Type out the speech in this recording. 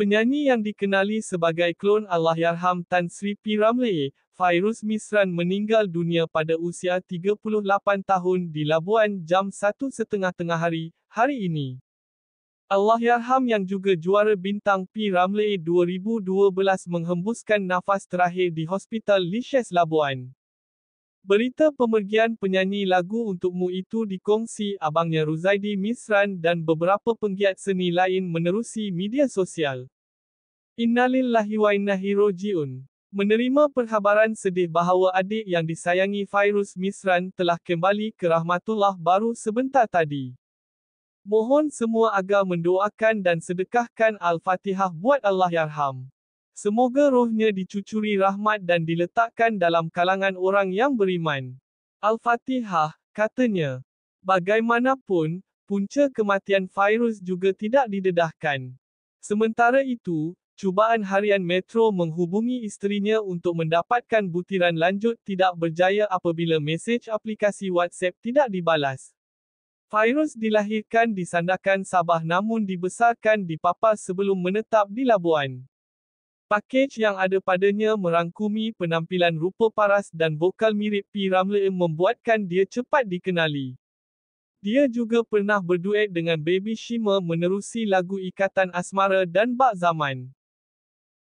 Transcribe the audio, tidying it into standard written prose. Penyanyi yang dikenali sebagai klon Allahyarham Tan Sri P. Ramlee, Fairuz Misran meninggal dunia pada usia 38 tahun di Labuan jam 1.30 tengah hari, hari ini. Allahyarham yang juga juara bintang P. Ramlee 2012 menghembuskan nafas terakhir di Hospital Licious Labuan. Berita pemergian penyanyi lagu Untukmu itu dikongsi abangnya Ruzaidi Misran dan beberapa penggiat seni lain menerusi media sosial. Innalillahi wa inna ilaihi rajiun. Menerima perkhabaran sedih bahawa adik yang disayangi Fairuz Misran telah kembali ke rahmatullah baru sebentar tadi. Mohon semua agar mendoakan dan sedekahkan Al-Fatihah buat Allahyarham. Semoga rohnya dicucuri rahmat dan diletakkan dalam kalangan orang yang beriman. Al-Fatihah, katanya. Bagaimanapun, punca kematian Fairuz juga tidak didedahkan. Sementara itu, cubaan Harian Metro menghubungi isterinya untuk mendapatkan butiran lanjut tidak berjaya apabila mesej aplikasi WhatsApp tidak dibalas. Fairuz dilahirkan di Sandakan, Sabah namun dibesarkan di Papar sebelum menetap di Labuan. Pakej yang ada padanya merangkumi penampilan rupa paras dan vokal mirip P. Ramlee membuatkan dia cepat dikenali. Dia juga pernah berduet dengan Baby Shima menerusi lagu Ikatan Asmara dan Bak Zaman.